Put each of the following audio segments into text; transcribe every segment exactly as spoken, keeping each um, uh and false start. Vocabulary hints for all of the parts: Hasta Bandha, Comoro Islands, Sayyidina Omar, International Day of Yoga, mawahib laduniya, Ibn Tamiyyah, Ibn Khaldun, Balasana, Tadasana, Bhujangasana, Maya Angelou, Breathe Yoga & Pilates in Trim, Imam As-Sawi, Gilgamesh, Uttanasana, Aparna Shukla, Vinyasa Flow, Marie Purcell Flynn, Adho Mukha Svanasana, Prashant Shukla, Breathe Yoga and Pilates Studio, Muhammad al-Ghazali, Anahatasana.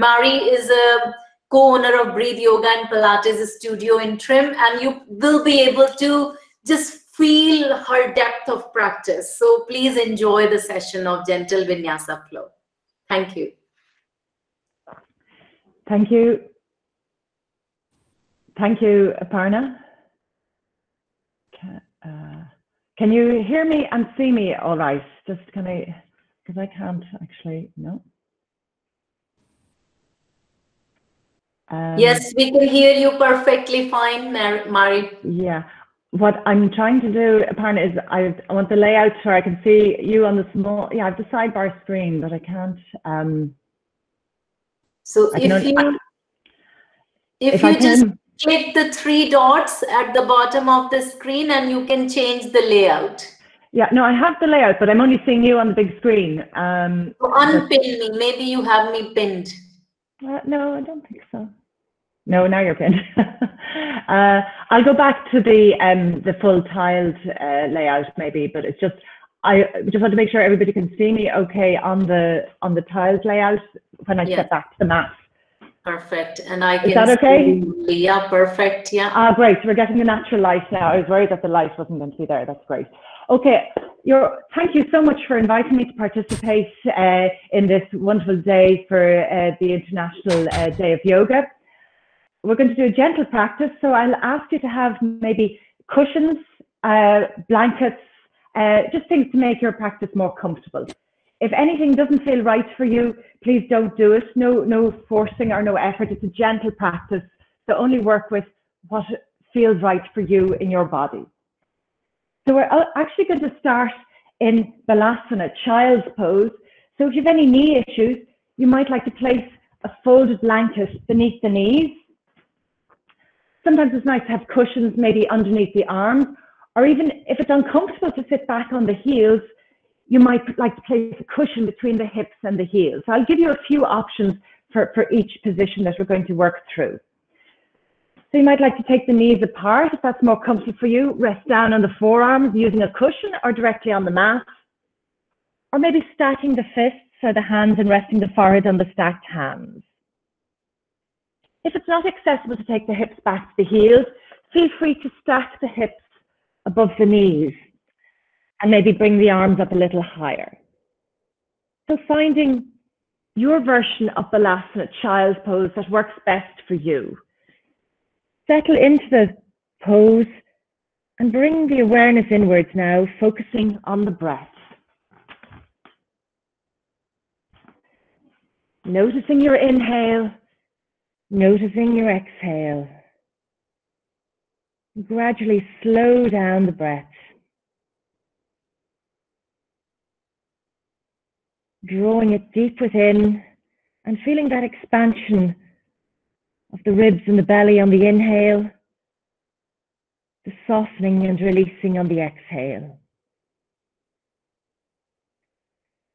Mari is a co-owner of Breathe Yoga and Pilates Studio in Trim, and you will be able to just feel her depth of practice. So please enjoy the session of Gentle Vinyasa Flow. Thank you. Thank you. Thank you, Aparna. Can, uh, can you hear me and see me all right? Just can I, because I can't actually, no. Um, yes, we can hear you perfectly fine, Mari. Yeah. What I'm trying to do, Aparna, is I, I want the layout so I can see you on the small, yeah, I have the sidebar screen, but I can't. Um, so I if only, you, I, if, if you can, just click the three dots at the bottom of the screen and you can change the layout. Yeah, no, I have the layout, but I'm only seeing you on the big screen. Um, so unpin me, maybe you have me pinned. Uh, no, I don't think so. No, now you're pinned. uh, I'll go back to the um, the full tiled uh, layout maybe, but it's just I just want to make sure everybody can see me okay on the on the tiled layout when I yeah. step back to the mat. Perfect, and I can. Is that okay? See, yeah, perfect. Yeah. Ah, great. So we're getting the natural light now. I was worried that the light wasn't going to be there. That's great. Okay, you're, thank you so much for inviting me to participate uh, in this wonderful day for uh, the International uh, Day of Yoga. We're going to do a gentle practice, so I'll ask you to have maybe cushions, uh, blankets, uh, just things to make your practice more comfortable. If anything doesn't feel right for you, please don't do it. No, no forcing or no effort. It's a gentle practice, so only work with what feels right for you in your body. So we're actually going to start in Balasana, child's pose. So if you have any knee issues, you might like to place a folded blanket beneath the knees. Sometimes it's nice to have cushions maybe underneath the arms, or even if it's uncomfortable to sit back on the heels, you might like to place a cushion between the hips and the heels. So I'll give you a few options for, for each position that we're going to work through. So you might like to take the knees apart if that's more comfortable for you, rest down on the forearms using a cushion or directly on the mat, or maybe stacking the fists or the hands and resting the forehead on the stacked hands. If it's not accessible to take the hips back to the heels, feel free to stack the hips above the knees and maybe bring the arms up a little higher. So finding your version of Balasana, child's pose, that works best for you. Settle into the pose and bring the awareness inwards now, focusing on the breath. Noticing your inhale, noticing your exhale. Gradually slow down the breath. Drawing it deep within and feeling that expansion of the ribs and the belly on the inhale, the softening and releasing on the exhale.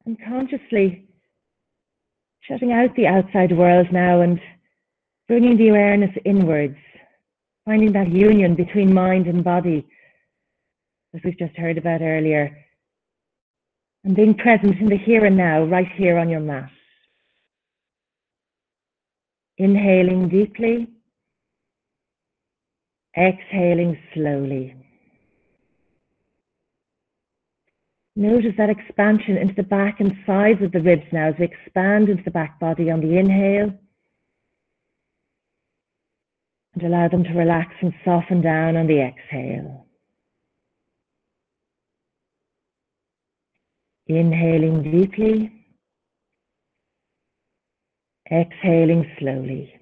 And consciously shutting out the outside world now and bringing the awareness inwards, finding that union between mind and body, as we've just heard about earlier, and being present in the here and now, right here on your mat. Inhaling deeply, exhaling slowly. Notice that expansion into the back and sides of the ribs now as we expand into the back body on the inhale. And allow them to relax and soften down on the exhale. Inhaling deeply, exhaling slowly.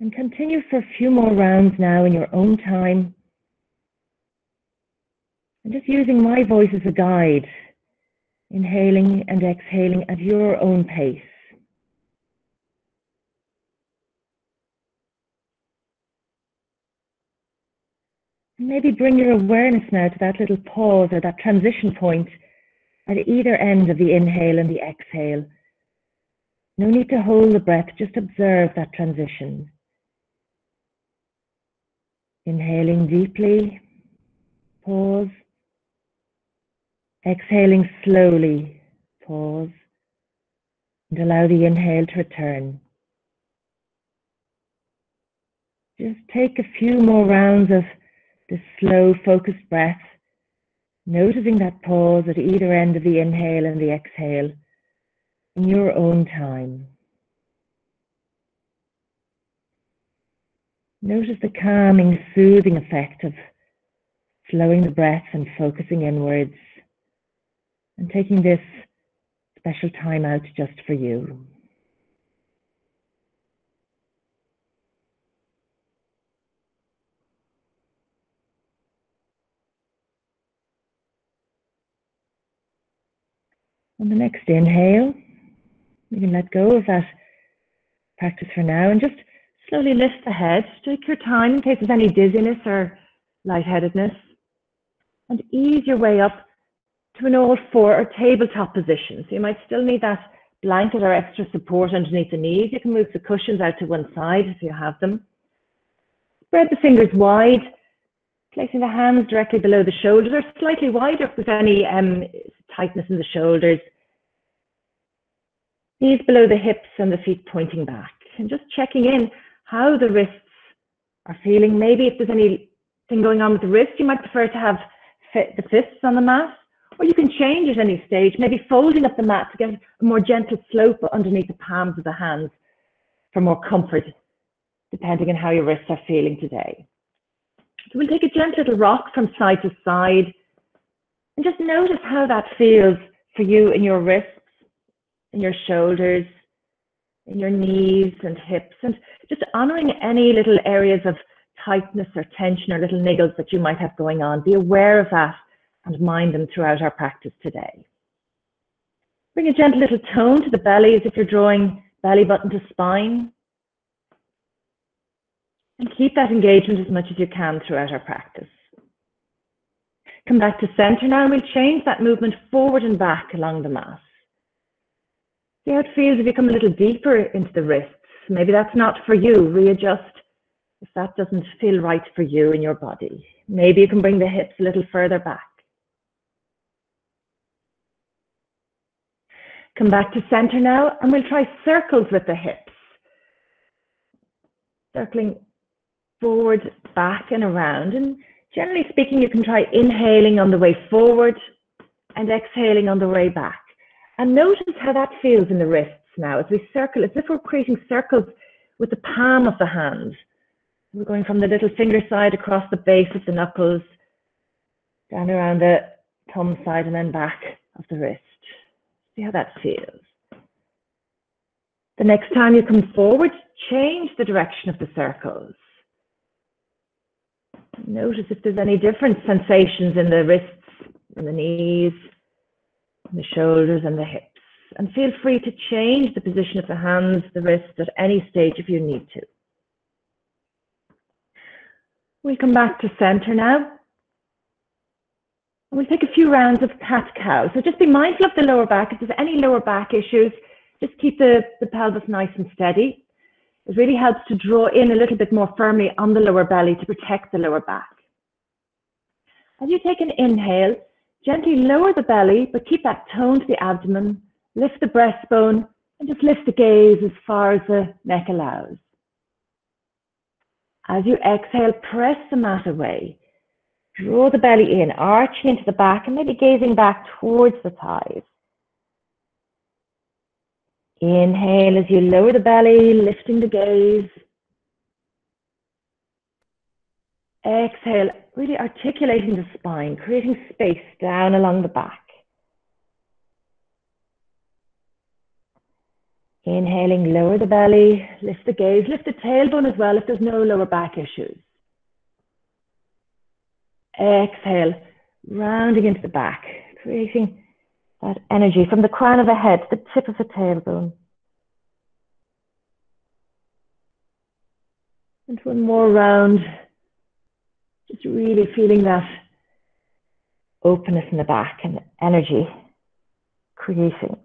And continue for a few more rounds now in your own time. And just using my voice as a guide, inhaling and exhaling at your own pace. Maybe bring your awareness now to that little pause or that transition point at either end of the inhale and the exhale. No need to hold the breath, just observe that transition. Inhaling deeply, pause. Exhaling slowly, pause. and allow the inhale to return. Just take a few more rounds of this slow, focused breath, noticing that pause at either end of the inhale and the exhale in your own time. Notice the calming, soothing effect of slowing the breath and focusing inwards, and taking this special time out just for you. On the next inhale, you can let go of that practice for now and just slowly lift the head. Take your time in case there's any dizziness or lightheadedness, and ease your way up to an all-four or tabletop position. So you might still need that blanket or extra support underneath the knees. You can move the cushions out to one side if you have them. Spread the fingers wide, placing the hands directly below the shoulders or slightly wider if there's any um, tightness in the shoulders. Knees below the hips and the feet pointing back. And just checking in how the wrists are feeling. Maybe if there's anything going on with the wrist, you might prefer to have fit the fists on the mat. Or you can change at any stage, maybe folding up the mat to get a more gentle slope underneath the palms of the hands for more comfort, depending on how your wrists are feeling today. So we'll take a gentle little rock from side to side. And just notice how that feels for you in your wrists, in your shoulders, in your knees and hips, and just honoring any little areas of tightness or tension or little niggles that you might have going on. Be aware of that and mind them throughout our practice today. Bring a gentle little tone to the belly as if you're drawing belly button to spine. And keep that engagement as much as you can throughout our practice. Come back to center now, and we'll change that movement forward and back along the mat. See how it feels if you come a little deeper into the wrists. Maybe that's not for you. Readjust if that doesn't feel right for you in your body. Maybe you can bring the hips a little further back. Come back to center now, and we'll try circles with the hips. Circling forward, back, and around. And generally speaking, you can try inhaling on the way forward and exhaling on the way back. And notice how that feels in the wrists now as we circle, as if we're creating circles with the palm of the hand. We're going from the little finger side across the base of the knuckles, down around the thumb side, and then back of the wrist. See how that feels. The next time you come forward, change the direction of the circles. Notice if there's any different sensations in the wrists, in the knees, in the shoulders, and the hips. And feel free to change the position of the hands, the wrists at any stage if you need to. We'll come back to center now. We'll take a few rounds of cat-cow. So just be mindful of the lower back. If there's any lower back issues, just keep the, the pelvis nice and steady. It really helps to draw in a little bit more firmly on the lower belly to protect the lower back. As you take an inhale, gently lower the belly, but keep that tone to the abdomen, lift the breastbone, and just lift the gaze as far as the neck allows. As you exhale, press the mat away. Draw the belly in, arching into the back, and maybe gazing back towards the thighs. Inhale as you lower the belly, lifting the gaze. Exhale, really articulating the spine, creating space down along the back. Inhaling, lower the belly, lift the gaze, lift the tailbone as well if there's no lower back issues. Exhale, rounding into the back, creating that energy from the crown of the head to the tip of the tailbone. And one more round, just really feeling that openness in the back and energy creating.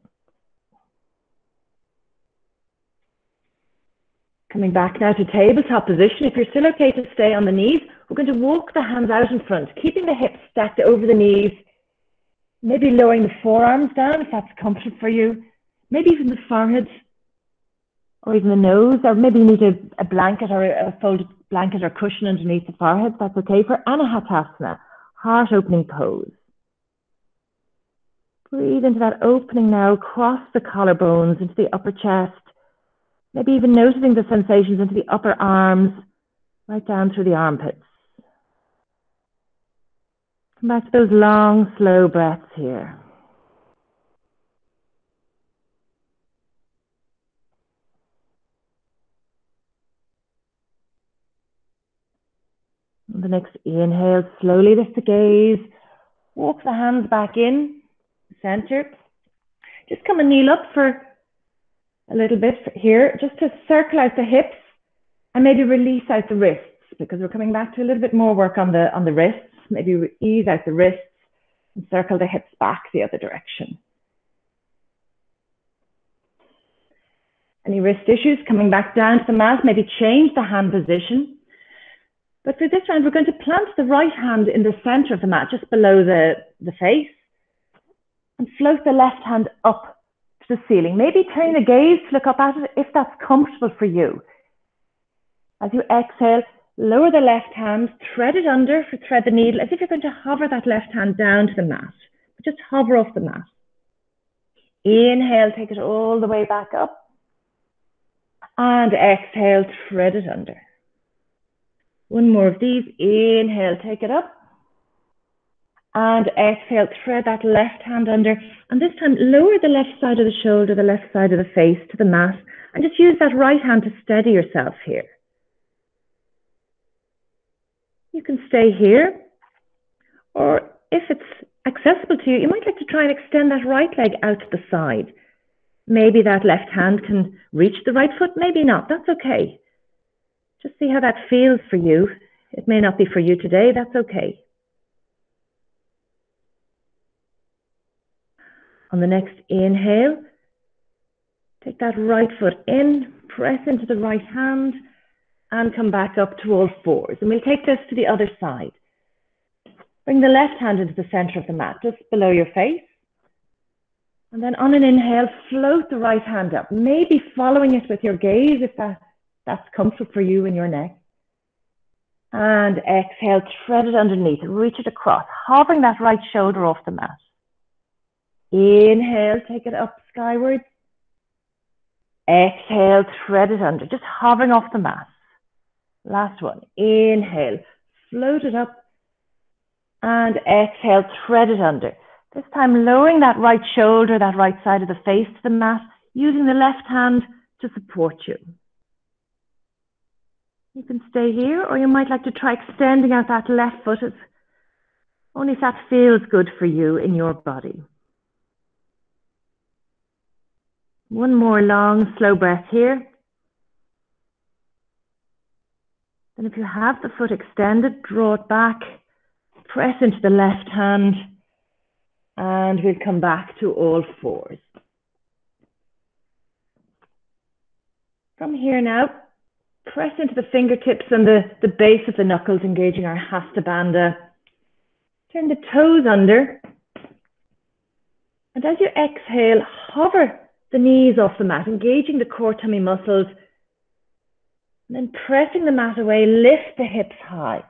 Coming back now to tabletop position. If you're still okay to stay on the knees, we're going to walk the hands out in front, keeping the hips stacked over the knees, maybe lowering the forearms down if that's comfortable for you, maybe even the forehead or even the nose, or maybe you need a, a blanket or a folded blanket or cushion underneath the forehead. That's okay. For Anahatasana, heart opening pose. Breathe into that opening now, across the collarbones, into the upper chest, maybe even noticing the sensations into the upper arms, right down through the armpits. Come back to those long, slow breaths here. On the next inhale, slowly lift the gaze, walk the hands back in, center. Just come and kneel up for a little bit here, just to circle out the hips and maybe release out the wrists, because we're coming back to a little bit more work on the on the wrists. Maybe we ease out the wrists and circle the hips back the other direction. Any wrist issues, coming back down to the mat, maybe change the hand position. But for this round, we're going to plant the right hand in the center of the mat, just below the, the face, and float the left hand up to the ceiling. Maybe turn the gaze to look up at it if that's comfortable for you. As you exhale, lower the left hand, thread it under for thread the needle, as if you're going to hover that left hand down to the mat. Just hover off the mat. Inhale, take it all the way back up. And exhale, thread it under. One more of these. Inhale, take it up. And exhale, thread that left hand under. And this time, lower the left side of the shoulder, the left side of the face to the mat. And just use that right hand to steady yourself here. You can stay here. Or if it's accessible to you, you might like to try and extend that right leg out to the side. Maybe that left hand can reach the right foot, maybe not. That's okay. Just see how that feels for you. It may not be for you today. That's okay. On the next inhale, take that right foot in, press into the right hand, and come back up to all fours. And we'll take this to the other side. Bring the left hand into the center of the mat, just below your face. And then on an inhale, float the right hand up, maybe following it with your gaze if that, that's comfortable for you in your neck. And exhale, thread it underneath, reach it across, hovering that right shoulder off the mat. Inhale, take it up skywards. Exhale, thread it under, just hovering off the mat. Last one. Inhale, float it up. And exhale, thread it under. This time lowering that right shoulder, that right side of the face to the mat, using the left hand to support you. You can stay here, or you might like to try extending out that left foot, as only if that feels good for you in your body. One more long, slow breath here. Then if you have the foot extended, draw it back, press into the left hand, and we'll come back to all fours. From here now, press into the fingertips and the, the base of the knuckles, engaging our Hasta Bandha. Turn the toes under. And as you exhale, hover the knees off the mat, engaging the core tummy muscles, and then pressing the mat away, lift the hips high. So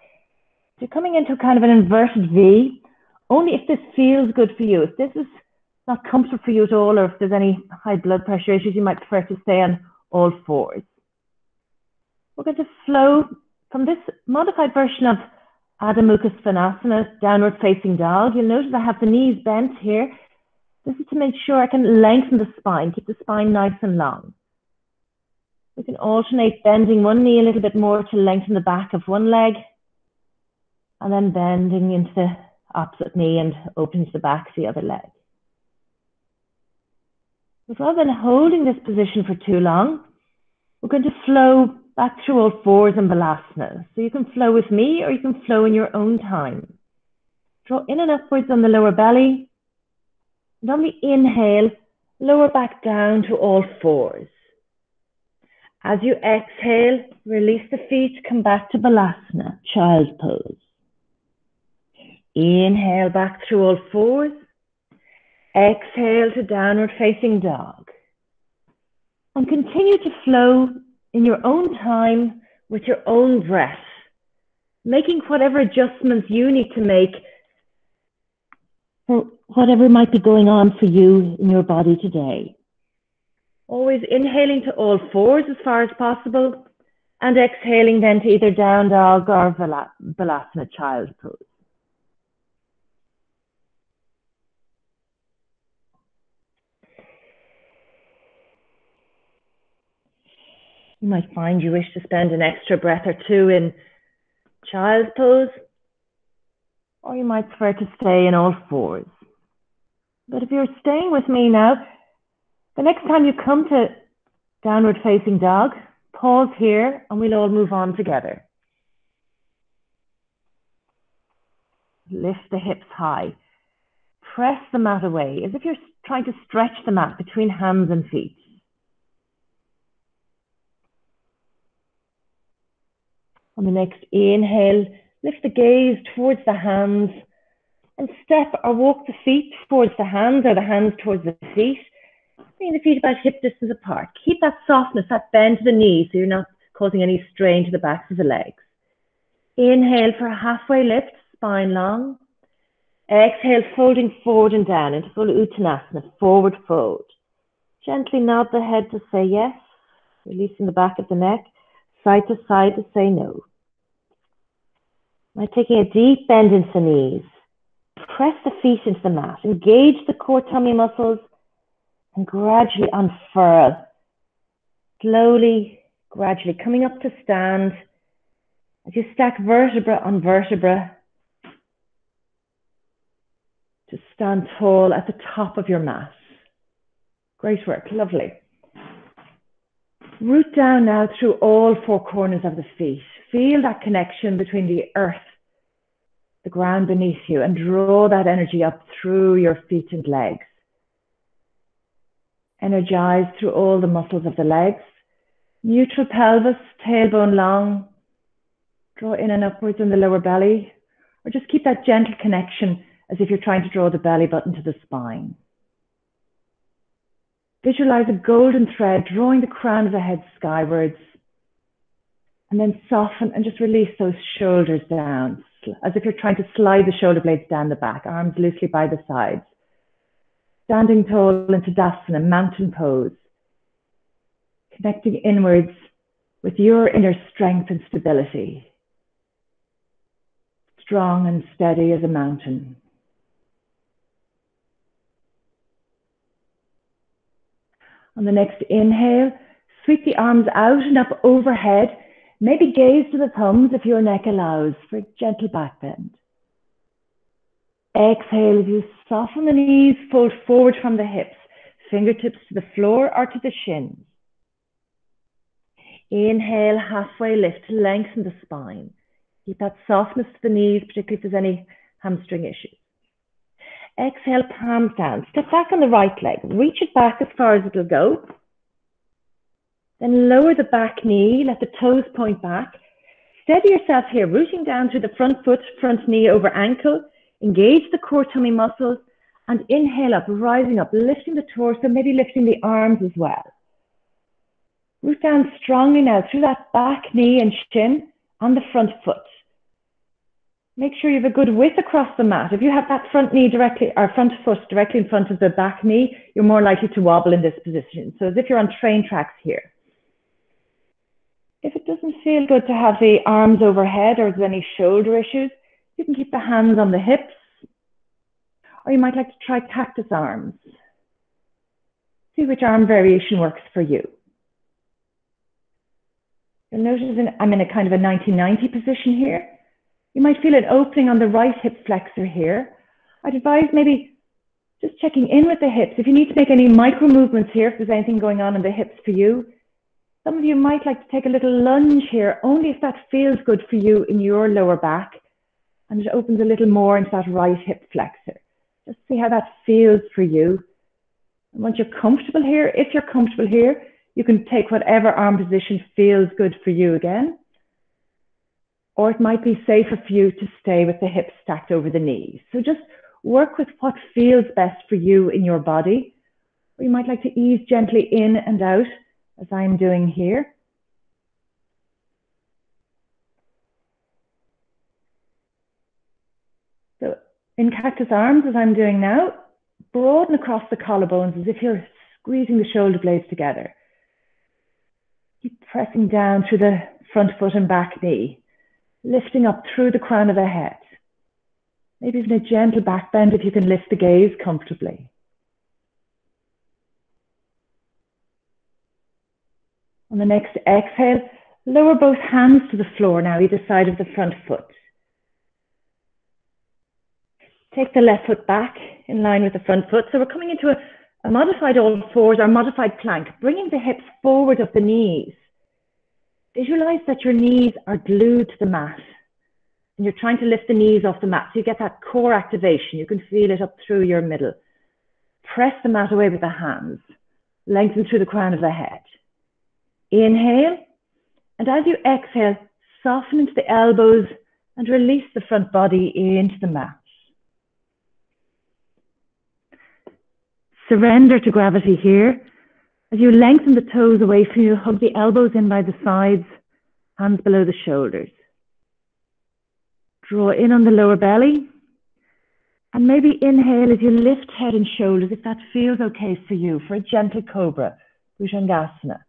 you're coming into kind of an inverted V, only if this feels good for you. If this is not comfortable for you at all, or if there's any high blood pressure issues, you might prefer to stay on all fours. We're going to flow from this modified version of Adho Mukha Svanasana, downward facing dog. You'll notice I have the knees bent here. This is to make sure I can lengthen the spine, keep the spine nice and long. We can alternate bending one knee a little bit more to lengthen the back of one leg, and then bending into the opposite knee and opening to the back of the other leg. But rather than holding this position for too long, we're going to flow back through all fours in Balasana. So you can flow with me, or you can flow in your own time. Draw in and upwards on the lower belly. And on the inhale, lower back down to all fours. As you exhale, release the feet, come back to Balasana, child pose. Inhale back through all fours. Exhale to downward facing dog. and continue to flow in your own time with your own breath, making whatever adjustments you need to make for whatever might be going on for you in your body today. Always inhaling to all fours as far as possible and exhaling then to either down dog or Balasana child pose. You might find you wish to spend an extra breath or two in child pose, or you might prefer to stay in all fours. But if you're staying with me now, the next time you come to downward facing dog, pause here and we'll all move on together. Lift the hips high. Press the mat away as if you're trying to stretch the mat between hands and feet. On the next inhale, lift the gaze towards the hands and step or walk the feet towards the hands or the hands towards the feet. Bring the feet about hip distance apart. Keep that softness, that bend to the knees, so you're not causing any strain to the backs of the legs. Inhale for a halfway lift, spine long. Exhale, folding forward and down into full Uttanasana, forward fold. Gently nod the head to say yes, releasing the back of the neck. Side to side to say no. By taking a deep bend into the knees, press the feet into the mat, engage the core tummy muscles, and gradually unfurl. Slowly, gradually coming up to stand as you stack vertebra on vertebra to stand tall at the top of your mat. Great work, lovely. Root down now through all four corners of the feet. Feel that connection between the earth, the ground beneath you, and draw that energy up through your feet and legs. Energize through all the muscles of the legs. Neutral pelvis, tailbone long. Draw in and upwards in the lower belly, or just keep that gentle connection as if you're trying to draw the belly button to the spine. Visualize a golden thread drawing the crown of the head skywards, and then soften and just release those shoulders down as if you're trying to slide the shoulder blades down the back, arms loosely by the sides. Standing tall into Tadasana, mountain pose, connecting inwards with your inner strength and stability. Strong and steady as a mountain. On the next inhale, sweep the arms out and up overhead. Maybe gaze to the thumbs if your neck allows for a gentle back bend. Exhale as you soften the knees, fold forward from the hips, fingertips to the floor or to the shins. Inhale, halfway lift, lengthen the spine. Keep that softness to the knees, particularly if there's any hamstring issues. Exhale, palms down. Step back on the right leg. Reach it back as far as it'll go. Then lower the back knee. Let the toes point back. Steady yourself here, rooting down through the front foot, front knee over ankle. Engage the core tummy muscles. And inhale up, rising up, lifting the torso, maybe lifting the arms as well. Root down strongly now through that back knee and shin on the front foot. Make sure you have a good width across the mat. If you have that front knee directly, or front foot directly in front of the back knee, you're more likely to wobble in this position. So as if you're on train tracks here. If it doesn't feel good to have the arms overhead or there's any shoulder issues, you can keep the hands on the hips, or you might like to try cactus arms. See which arm variation works for you. You'll notice I'm in a kind of a ninety ninety position here. You might feel an opening on the right hip flexor here. I'd advise maybe just checking in with the hips. If you need to make any micro movements here, if there's anything going on in the hips for you, some of you might like to take a little lunge here, only if that feels good for you in your lower back, and it opens a little more into that right hip flexor. Just see how that feels for you. And once you're comfortable here, if you're comfortable here, you can take whatever arm position feels good for you again. Or it might be safer for you to stay with the hips stacked over the knees. So just work with what feels best for you in your body. Or you might like to ease gently in and out as I'm doing here. So in cactus arms, as I'm doing now, broaden across the collarbones as if you're squeezing the shoulder blades together. Keep pressing down through the front foot and back knee, lifting up through the crown of the head. Maybe even a gentle back bend if you can lift the gaze comfortably. On the next exhale, lower both hands to the floor now, either side of the front foot. Take the left foot back in line with the front foot. So we're coming into a, a modified all fours or modified plank, bringing the hips forward of the knees. Visualize that your knees are glued to the mat. And you're trying to lift the knees off the mat, so you get that core activation. You can feel it up through your middle. Press the mat away with the hands. Lengthen through the crown of the head. Inhale, and as you exhale, soften into the elbows and release the front body into the mat. Surrender to gravity here. As you lengthen the toes away from you, hug the elbows in by the sides, hands below the shoulders. Draw in on the lower belly, and maybe inhale as you lift head and shoulders, if that feels okay for you, for a gentle cobra, Bhujangasana.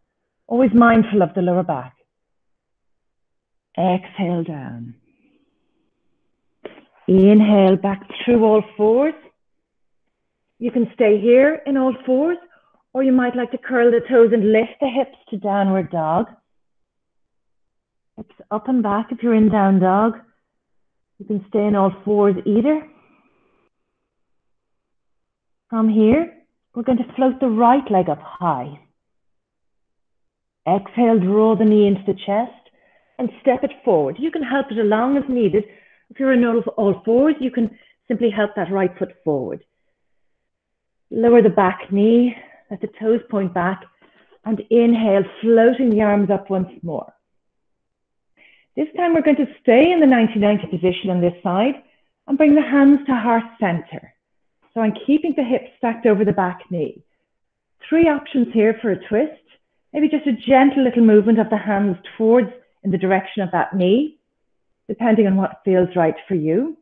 Always mindful of the lower back. Exhale down. Inhale back through all fours. You can stay here in all fours, or you might like to curl the toes and lift the hips to downward dog. Hips up and back if you're in down dog. You can stay in all fours either. From here, we're going to float the right leg up high. Exhale, draw the knee into the chest and step it forward. You can help it along as needed. If you're in all fours, you can simply help that right foot forward. Lower the back knee, let the toes point back, and inhale, floating the arms up once more. This time we're going to stay in the ninety ninety position on this side and bring the hands to heart center. So I'm keeping the hips stacked over the back knee. Three options here for a twist. Maybe just a gentle little movement of the hands towards in the direction of that knee, depending on what feels right for you.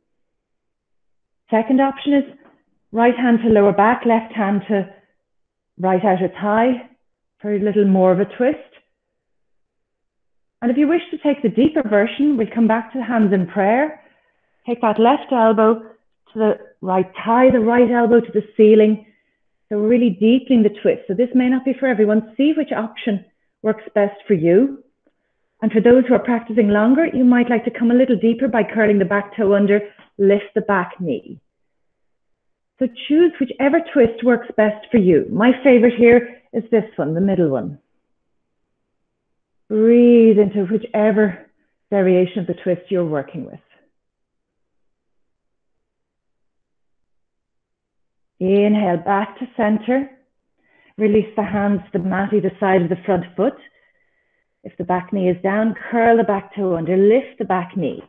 Second option is right hand to lower back, left hand to right outer thigh for a little more of a twist. And if you wish to take the deeper version, we'll come back to the hands in prayer. Take that left elbow to the right thigh, the right elbow to the ceiling. So we're really deepening the twist. So this may not be for everyone. See which option works best for you. And for those who are practicing longer, you might like to come a little deeper by curling the back toe under, lift the back knee. So choose whichever twist works best for you. My favorite here is this one, the middle one. Breathe into whichever variation of the twist you're working with. Inhale back to center. Release the hands to the mat, either side of the front foot. If the back knee is down, curl the back toe under, lift the back knee.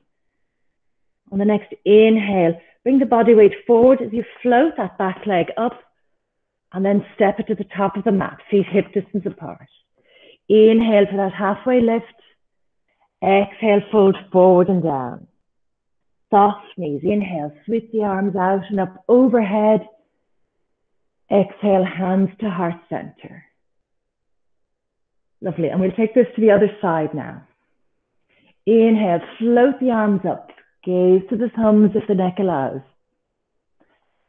On the next inhale, bring the body weight forward as you float that back leg up and then step it to the top of the mat, feet hip distance apart. Inhale for that halfway lift. Exhale, fold forward and down. Soft knees. Inhale, sweep the arms out and up overhead. Exhale, hands to heart center. Lovely. And we'll take this to the other side now. Inhale, float the arms up. Gaze to the thumbs if the neck allows.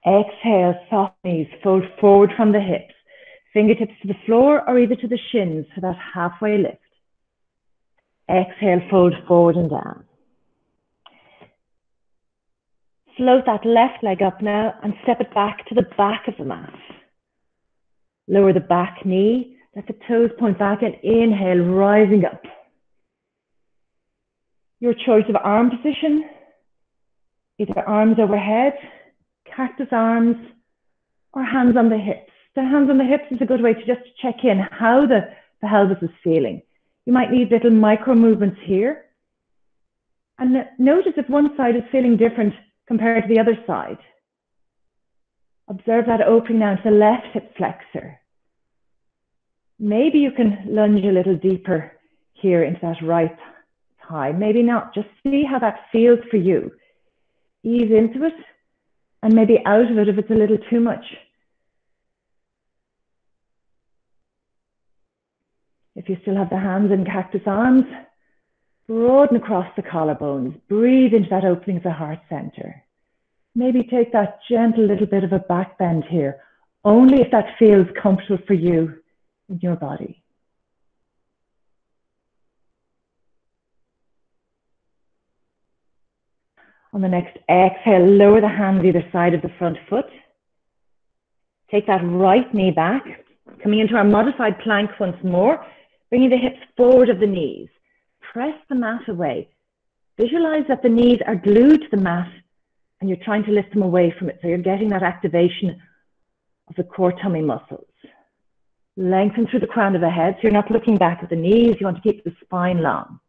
Exhale, soft knees. Fold forward from the hips. Fingertips to the floor or either to the shins for that halfway lift. Exhale, fold forward and down. Float that left leg up now and step it back to the back of the mat. Lower the back knee, let the toes point back and inhale, rising up. Your choice of arm position, either arms overhead, cactus arms, or hands on the hips. The hands on the hips is a good way to just check in how the, the pelvis is feeling. You might need little micro movements here. And notice if one side is feeling different compared to the other side. Observe that opening now to the left hip flexor. Maybe you can lunge a little deeper here into that right thigh. Maybe not. Just see how that feels for you. Ease into it and maybe out of it if it's a little too much. If you still have the hands in cactus arms, broaden across the collarbones. Breathe into that opening of the heart center. Maybe take that gentle little bit of a back bend here, only if that feels comfortable for you in your body. On the next exhale, lower the hands either side of the front foot. Take that right knee back, coming into our modified plank once more, bringing the hips forward of the knees. Press the mat away. Visualize that the knees are glued to the mat and you're trying to lift them away from it. So you're getting that activation of the core tummy muscles. Lengthen through the crown of the head, so you're not looking back at the knees. You want to keep the spine long.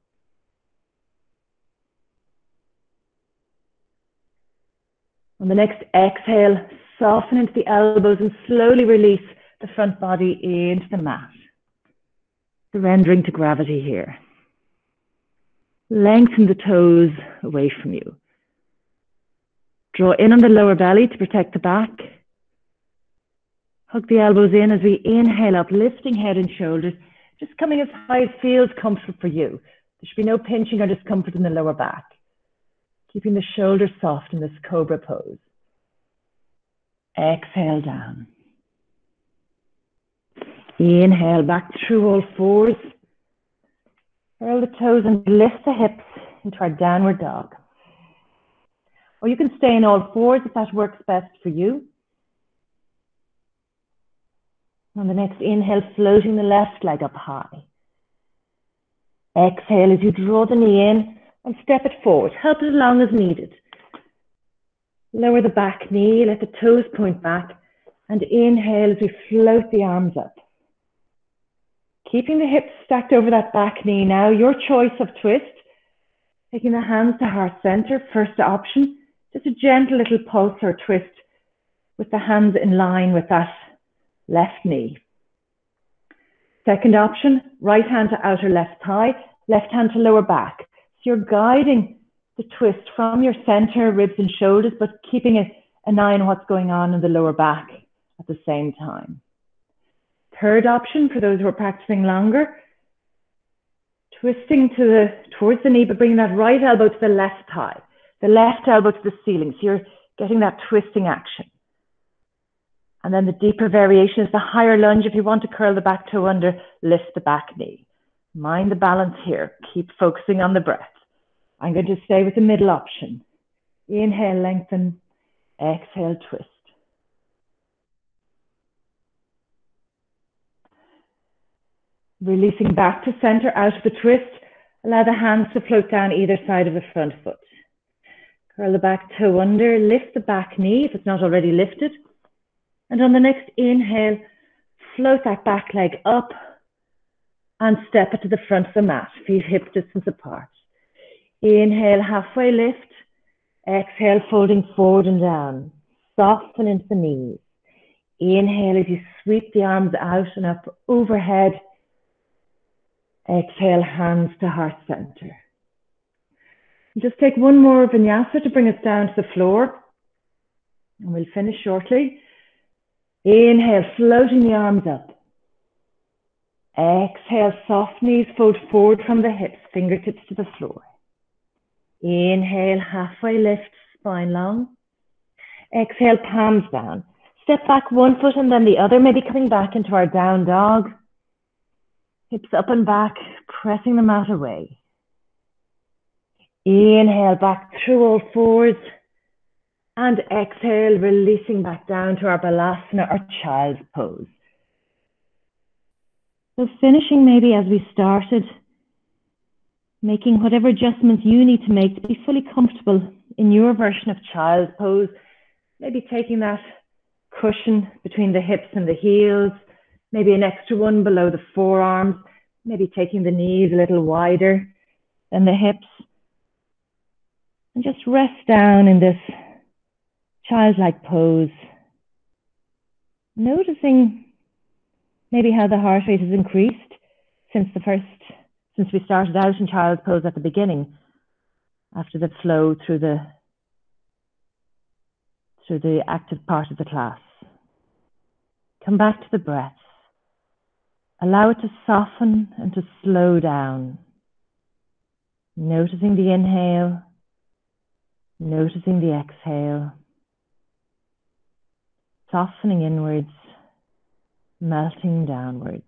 On the next exhale, soften into the elbows and slowly release the front body into the mat. Surrendering to gravity here. Lengthen the toes away from you. Draw in on the lower belly to protect the back. Hug the elbows in as we inhale up, lifting head and shoulders, just coming as high as feels comfortable for you. There should be no pinching or discomfort in the lower back. Keeping the shoulders soft in this cobra pose. Exhale down. Inhale back through all fours. Curl the toes and lift the hips into our downward dog. Or you can stay in all fours if that works best for you. On the next inhale, floating the left leg up high. Exhale as you draw the knee in and step it forward. Help it along as needed. Lower the back knee, let the toes point back, and inhale as we float the arms up. Keeping the hips stacked over that back knee now, your choice of twist. Taking the hands to heart center, first option. Just a gentle little pulse or twist with the hands in line with that left knee. Second option, right hand to outer left thigh, left hand to lower back. So you're guiding the twist from your center, ribs and shoulders, but keeping a, an eye on what's going on in the lower back at the same time. Third option for those who are practicing longer, twisting to the, towards the knee, but bringing that right elbow to the left thigh, the left elbow to the ceiling. So you're getting that twisting action. And then the deeper variation is the higher lunge. If you want to curl the back toe under, lift the back knee. Mind the balance here. Keep focusing on the breath. I'm going to stay with the middle option. Inhale, lengthen. Exhale, twist. Releasing back to center out of the twist. Allow the hands to float down either side of the front foot. Curl the back toe under. Lift the back knee if it's not already lifted. And on the next inhale, float that back leg up and step it to the front of the mat. Feet hip distance apart. Inhale, halfway lift. Exhale, folding forward and down. Soften into the knees. Inhale as you sweep the arms out and up overhead. Exhale, hands to heart center. Just take one more vinyasa to bring us down to the floor. And we'll finish shortly. Inhale, floating the arms up. Exhale, soft knees fold forward from the hips, fingertips to the floor. Inhale, halfway lift, spine long. Exhale, palms down. Step back one foot and then the other, maybe coming back into our down dog. Hips up and back, pressing the mat away. Inhale, back through all fours. And exhale, releasing back down to our Balasana or child's pose. So finishing maybe as we started, making whatever adjustments you need to make to be fully comfortable in your version of child's pose. Maybe taking that cushion between the hips and the heels. Maybe an extra one below the forearms, maybe taking the knees a little wider than the hips. And just rest down in this childlike pose, noticing maybe how the heart rate has increased since the first, since we started out in child's pose at the beginning, after the flow through the, through the active part of the class. Come back to the breath. Allow it to soften and to slow down. Noticing the inhale, noticing the exhale, softening inwards, melting downwards.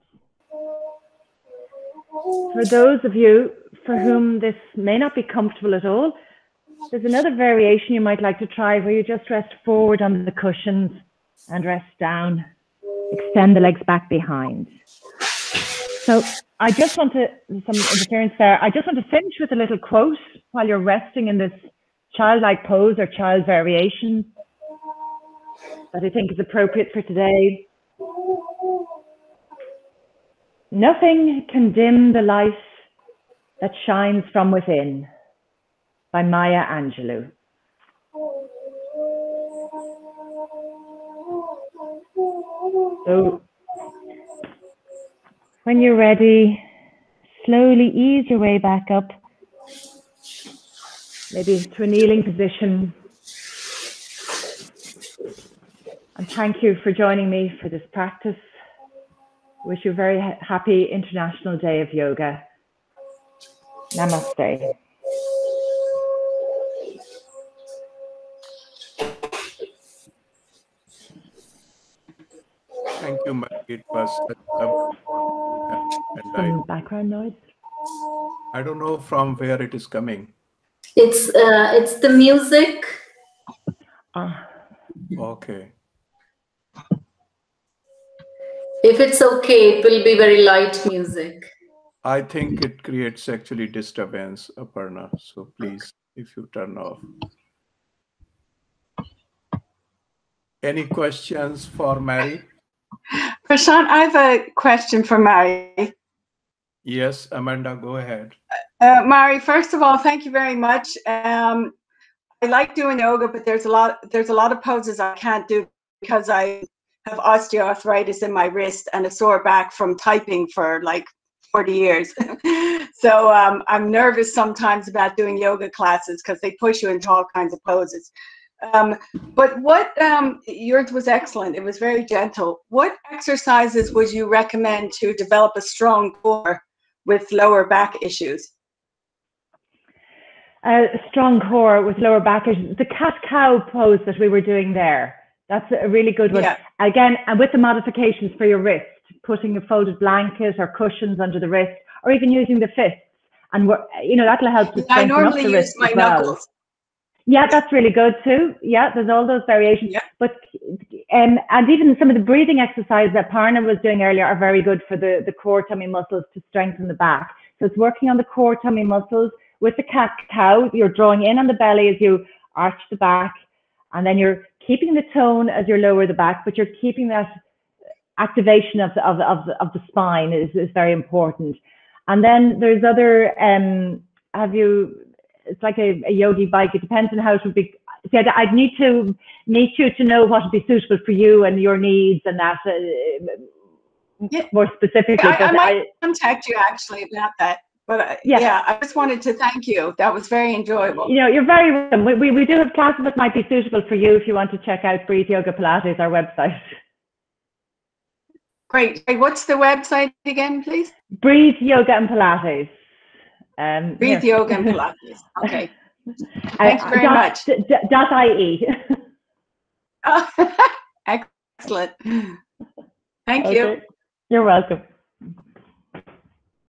For those of you for whom this may not be comfortable at all, there's another variation you might like to try where you just rest forward on the cushions and rest down. Extend the legs back behind. So I just want to, some interference there, I just want to finish with a little quote while you're resting in this childlike pose or child variation that I think is appropriate for today. Nothing can dim the light that shines from within, by Maya Angelou. So, when you're ready, slowly ease your way back up, maybe to a kneeling position. And thank you for joining me for this practice. Wish you a very happy International Day of Yoga. Namaste. Thank you, Margaret. Some background noise. I don't know from where it is coming. It's uh, it's the music. Ah. Okay. If it's okay, it will be very light music. I think it creates actually disturbance, Aparna. So please, if you turn off. Any questions for Mary? Prashant, I have a question for Mary. Yes, Amanda, go ahead. Uh, Mary, first of all, thank you very much. Um, I like doing yoga, but there's a lot there's a lot of poses I can't do because I have osteoarthritis in my wrist and a sore back from typing for like forty years. So um, I'm nervous sometimes about doing yoga classes because they push you into all kinds of poses. Um, but what, um, yours was excellent. It was very gentle. What exercises would you recommend to develop a strong core with lower back issues? A uh, strong core with lower back issues. The cat-cow pose that we were doing there. That's a really good one. Yeah. Again, and with the modifications for your wrist, putting a folded blanket or cushions under the wrist, or even using the fists. And, we're, you know, that'll help to strengthen up the wrist as well. I normally use my knuckles. Yeah, that's really good too. Yeah, there's all those variations. Yeah. But um, and even some of the breathing exercises that Parna was doing earlier are very good for the, the core tummy muscles to strengthen the back. So it's working on the core tummy muscles with the cat-cow. You're drawing in on the belly as you arch the back, and then you're keeping the tone as you lower the back, but you're keeping that activation of the, of, of, of the spine is, is very important. And then there's other, um, have you... It's like a, a yogi bike. It depends on how it would be. See, I'd, I'd need to meet you to know what would be suitable for you and your needs and that uh, yeah. more specifically. I, I might I, contact you actually about that. But I, yeah. yeah, I just wanted to thank you. That was very enjoyable. You know, you're very welcome. We, we, we do have classes that might be suitable for you if you want to check out Breathe Yoga Pilates, our website. Great. What's the website again, please? Breathe Yoga and Pilates. Um, Breathe here. Yoga and Pilates. Okay. Thanks very uh, dot, much. Dot I E. Oh, excellent. Thank okay. you. You're welcome.